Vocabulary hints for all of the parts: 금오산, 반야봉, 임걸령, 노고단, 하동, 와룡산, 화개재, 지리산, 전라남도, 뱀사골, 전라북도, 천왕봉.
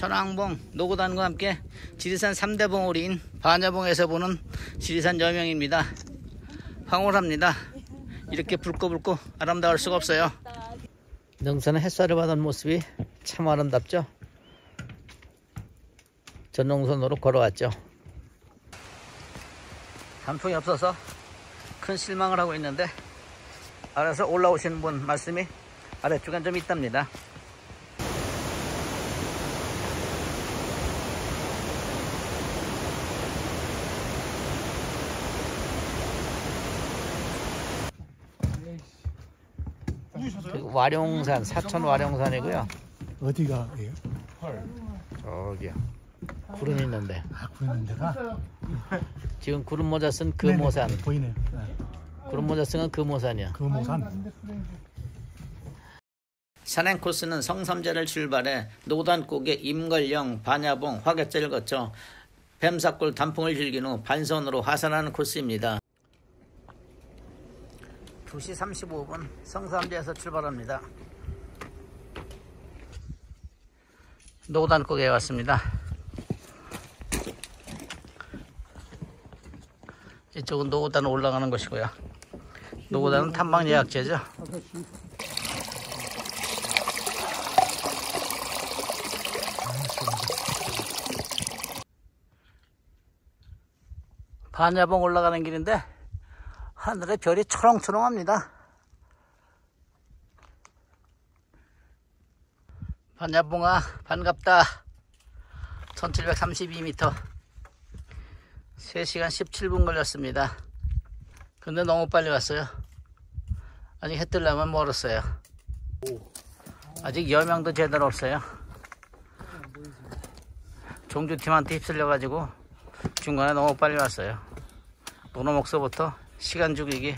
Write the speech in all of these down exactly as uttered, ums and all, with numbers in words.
천왕봉, 노고단과 함께 지리산 삼대 봉우리인 반야봉에서 보는 지리산 여명입니다. 황홀합니다. 이렇게 붉고붉고 아름다울 수가 없어요. 능선의 햇살을 받은 모습이 참 아름답죠. 전용선으로 걸어왔죠. 단풍이 없어서 큰 실망을 하고 있는데 아래서 올라오시는 분 말씀이 아래쪽엔 좀 있답니다. 와룡산, 사천 와룡산이고요. 어디가? 예. 저기요. 구름 있는데. 아, 구름 있는데가? 지금 구름 모자 쓴 금오산. 네네, 보이네요. 네. 구름 모자 쓴 건 금오산이야. 금오산. 산행 코스는 성삼재를 출발해 노고단 꼭의 임걸령, 반야봉, 화개재를 거쳐 뱀사골 단풍을 즐긴 후 반선으로 하산하는 코스입니다. 두시 삼십오분 성삼재에서 출발합니다. 노고단 꼭에 왔습니다. 이쪽은 노고단 올라가는 것이고요. 노고단은 탐방 예약제죠. 반야봉 올라가는 길인데 하늘에 별이 초롱초롱합니다. 반야봉아, 반갑다. 천칠백삼십이 미터. 세시간 십칠분 걸렸습니다. 근데 너무 빨리 왔어요. 아직 해 뜨려면 멀었어요. 아직 여명도 제대로 없어요. 종주팀한테 휩쓸려가지고 중간에 너무 빨리 왔어요. 노노목서부터 시간 죽이기,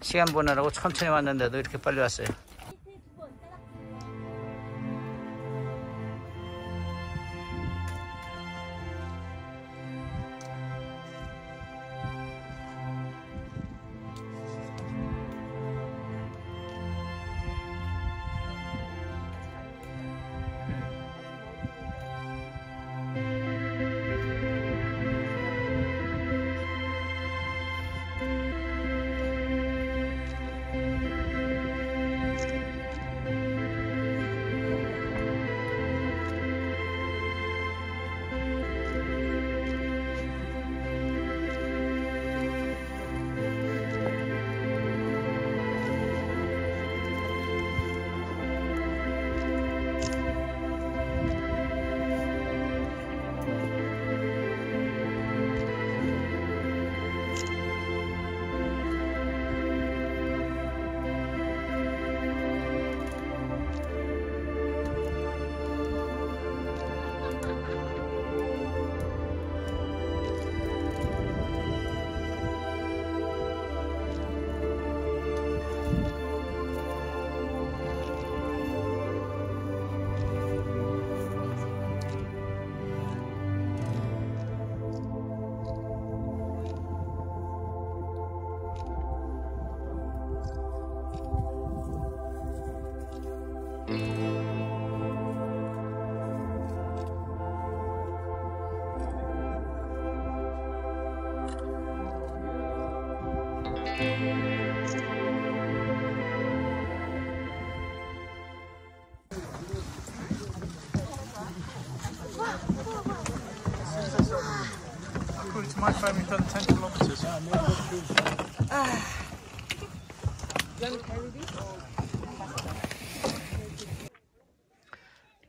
시간 보내라고 천천히 왔는데도 이렇게 빨리 왔어요.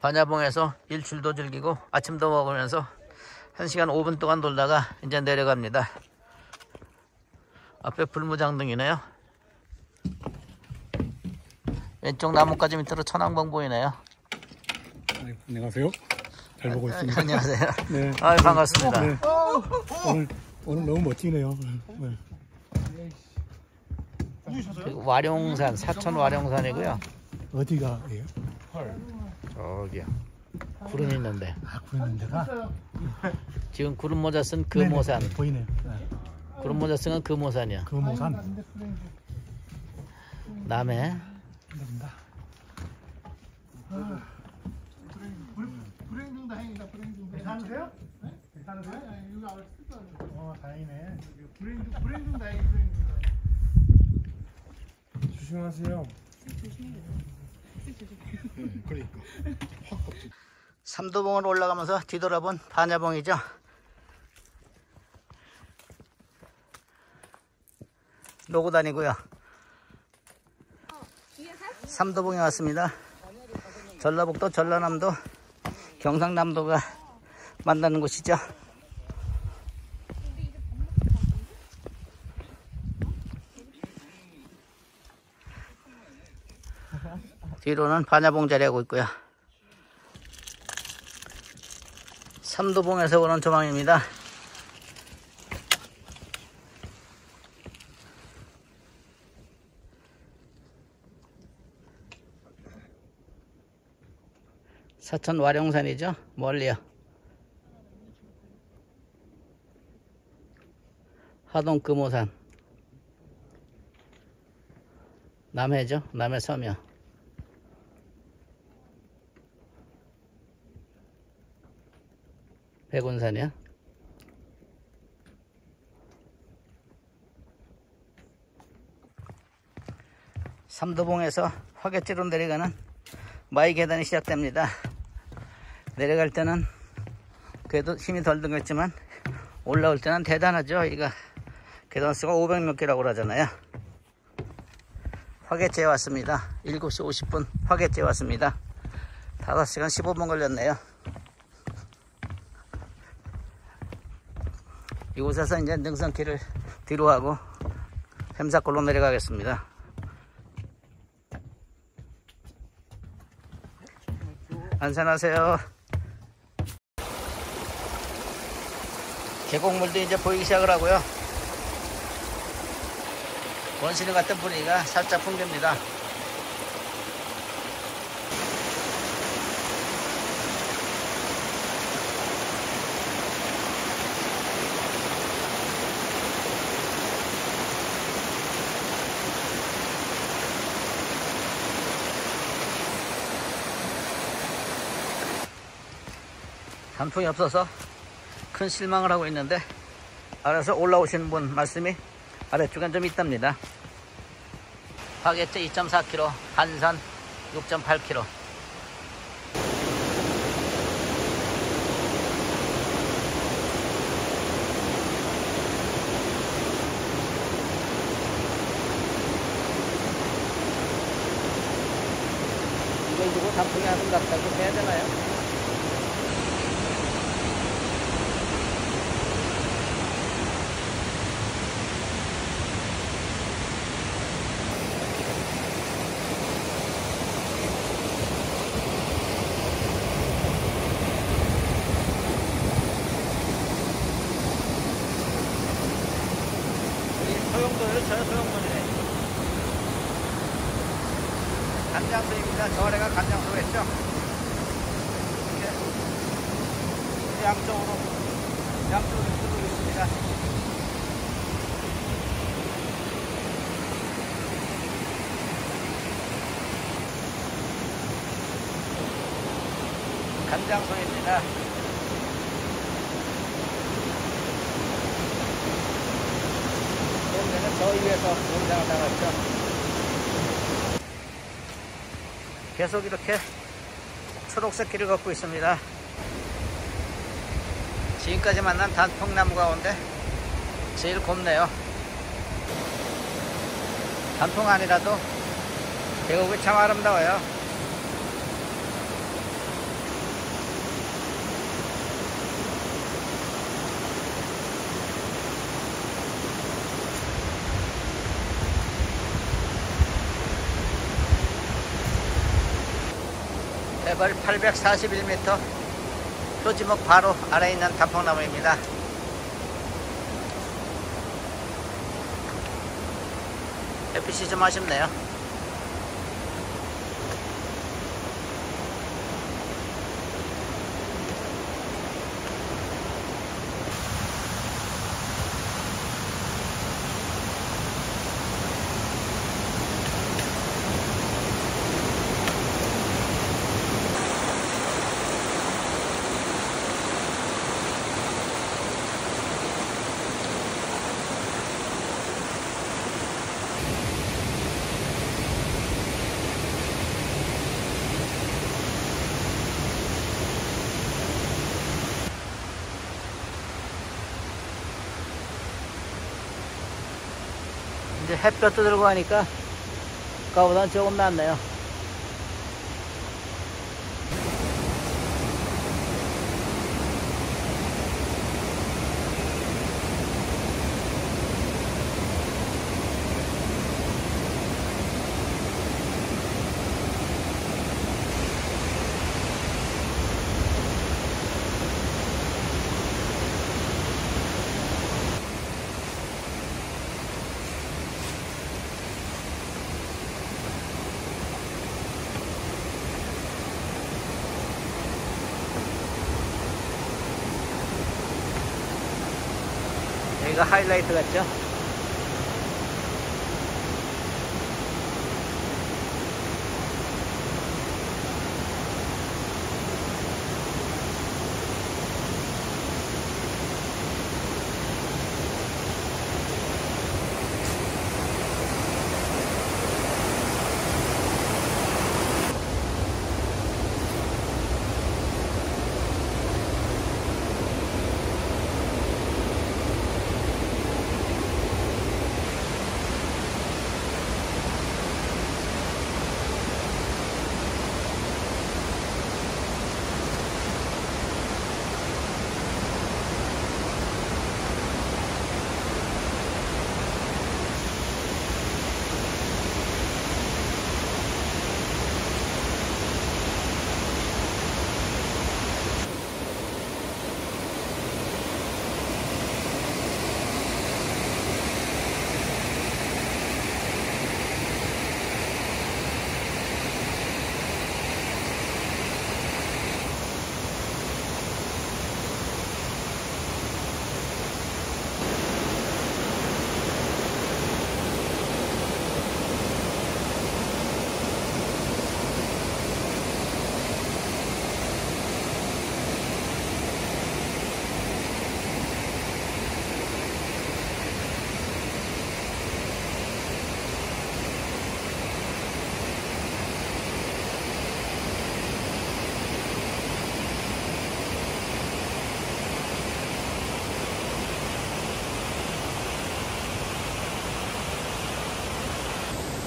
반야봉에서 일출도 즐기고 아침도 먹으면서 한시간 오분 동안 돌다가 이제 내려갑니다. 앞에 불무장등이네요. 왼쪽 나뭇가지 밑으로 천왕봉 보이네요. 네, 안녕하세요. 잘 보고 아, 있습니다. 안녕하세요. 네. 아유, 반갑습니다. 네. 오늘, 오늘 너무 멋지네요. 네. 와룡산, 사천 와룡산이고요. 어디가? 예. 저기요. 구름 있는데. 아, 구름 있는데가? 지금 구름 모자 쓴 금오산. 네네, 보이네요. 네. 구름 모자 쓴 건 금오산이야. 금오산. 남해. 아, 괜찮으세요? 네? 괜찮으세요? 아니, 아니, 이거 아직 쓸 거예요. 어, 다행이네. 브레인 좀, 브레인 좀 다행이네. 조심하세요. 조심해요. 조심해요. 그러니까. 확 걷지. 삼도봉을 올라가면서 뒤돌아본 반야봉이죠. 노고단이고요. 삼도봉에 왔습니다. 전라북도, 전라남도, 경상남도가 만나는 곳이죠. 뒤로는 반야봉 자리하고 있고요. 삼도봉에서 오는 조망입니다. 사천 와룡산이죠. 멀리요. 하동 금오산. 남해죠. 남해 섬이요. 백운산이요. 삼도봉에서 화개재로 내려가는 마이 계단이 시작됩니다. 내려갈 때는 그래도 힘이 덜 들겠지만 올라올 때는 대단하죠. 이거 계단수가 오백 몇 개라고 그러잖아요. 화개재에 왔습니다. 일곱 시 오십 분 화개재에 왔습니다. 다섯 시간 십오 분 걸렸네요. 이곳에서 이제 능선길을 뒤로 하고 뱀사골로 내려가겠습니다. 안전하세요. 계곡물도 이제 보이기 시작을 하고요. 원시림 같은 분위기가 살짝 풍깁니다. 단풍이 없어서 큰 실망을 하고 있는데 아래서 올라오시는 분 말씀이 아래쪽엔 좀 있답니다. 화개재 이 점 사 킬로미터, 한산 육 점 팔 킬로미터. 이걸 두고 단풍이 하는 것 같다고 해야 되나요? 간장소입니다. 저 아래가 간장소겠죠. 이렇게 양쪽으로 양쪽으로 쓰고 있습니다. 간장소입니다. 그런데는 저 위에서 농장을 나갔죠. 계속 이렇게 초록색 길을 걷고 있습니다. 지금까지 만난 단풍나무 가운데 제일 곱네요. 단풍 아니라도 계곡이 참 아름다워요. 해발 팔백사십일 미터, 표지목 바로 아래에 있는 단풍나무입니다. 햇빛이 좀 아쉽네요. 이제 햇볕도 들고 하니까 아까보다는 조금 낫네요. 이거 하이라이트 같죠?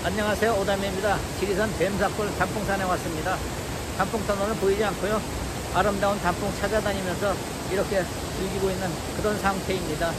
안녕하세요, 오담입니다. 지리산 뱀사골 단풍산에 왔습니다. 단풍터널은 보이지 않고요, 아름다운 단풍 찾아다니면서 이렇게 즐기고 있는 그런 상태입니다.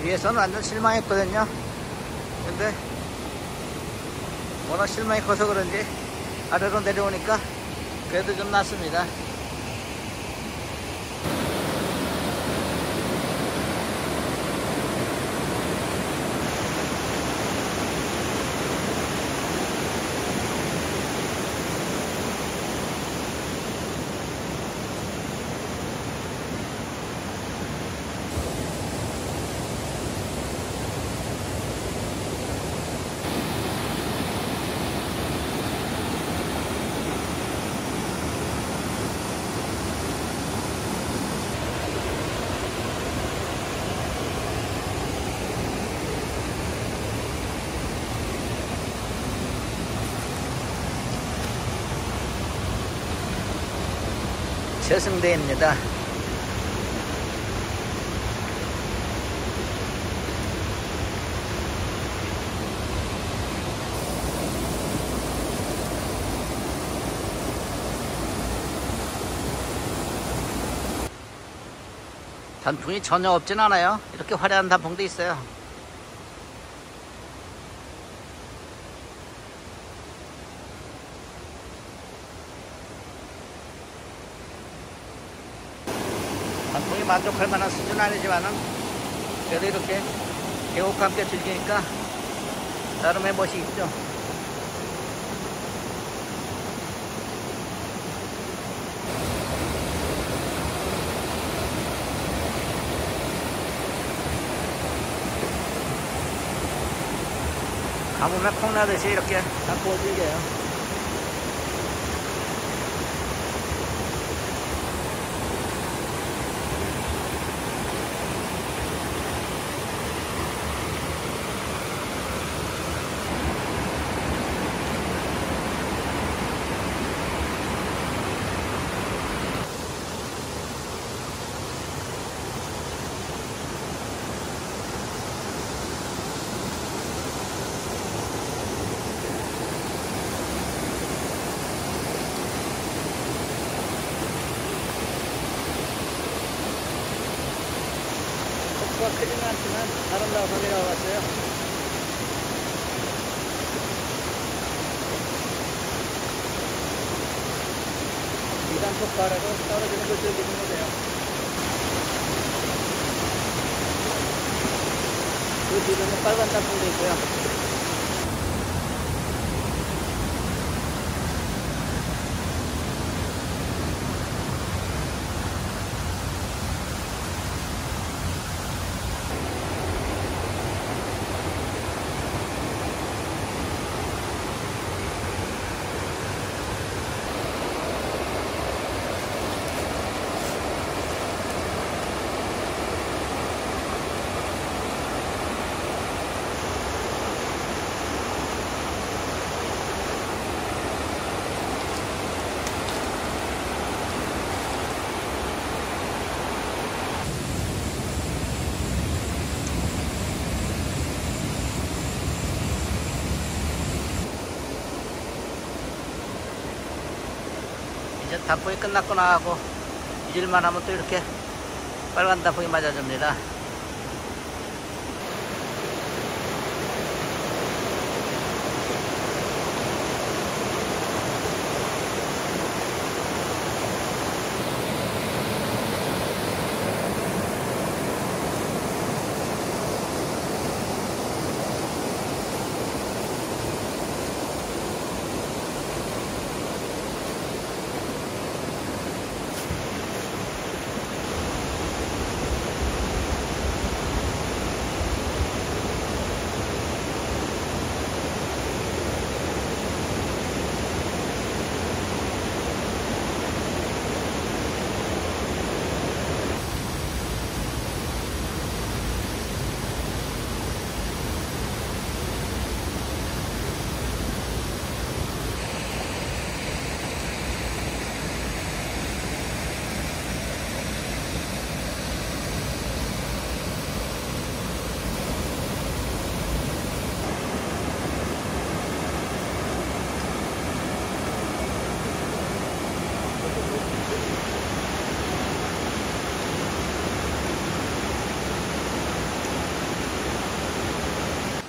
위에서는 완전 실망했거든요. 근데 워낙 실망이 커서 그런지 아래로 내려오니까 그래도 좀 낫습니다. 저승대입니다. 단풍이 전혀 없진 않아요. 이렇게 화려한 단풍도 있어요. 만족할 만한 수준은 아니지만은 그래도 이렇게 계곡과 함께 즐기니까 나름의 멋이 있죠. 가뭄에 콩나듯이 이렇게 다 구워 즐겨요. 크지는 않지만 아름다운 소리가 왔어요. 이단 폭발하고 떨어지는 걸 즐기는 거예요. 그 뒤로는 빨간 단풍도 있고요. 이제 단풍이 끝났구나 하고 잊을만 하면 또 이렇게 빨간 단풍이 맞아줍니다.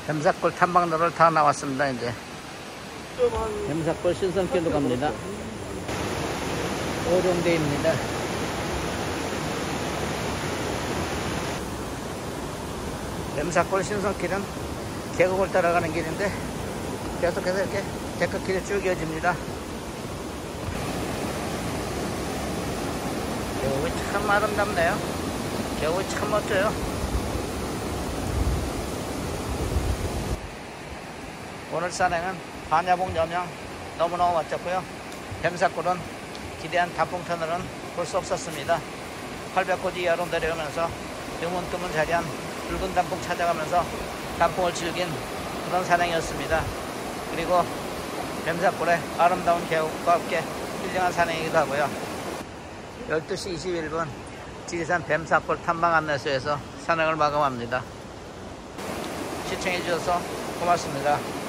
뱀사골 탐방로를 다 나왔습니다. 이제 뱀사골 신선길로 갑니다. 오룡대입니다. 뱀사골 신선길은 계곡을 따라가는 길인데 계속해서 이렇게 데크길이 쭉 이어집니다. 계곡이 참 아름답네요. 계곡이 참 멋져요. 오늘 산행은 반야봉 여명 너무너무 멋졌고요. 뱀사골은 기대한 단풍 터널은 볼 수 없었습니다. 팔백 고지 이하로 내려오면서 드문드문 자리한 붉은 단풍 찾아가면서 단풍을 즐긴 그런 산행이었습니다. 그리고 뱀사골의 아름다운 계곡과 함께 힐링한 산행이기도 하고요. 열두 시 이십일 분 지리산 뱀사골 탐방 안내소에서 산행을 마감합니다. 시청해주셔서 고맙습니다.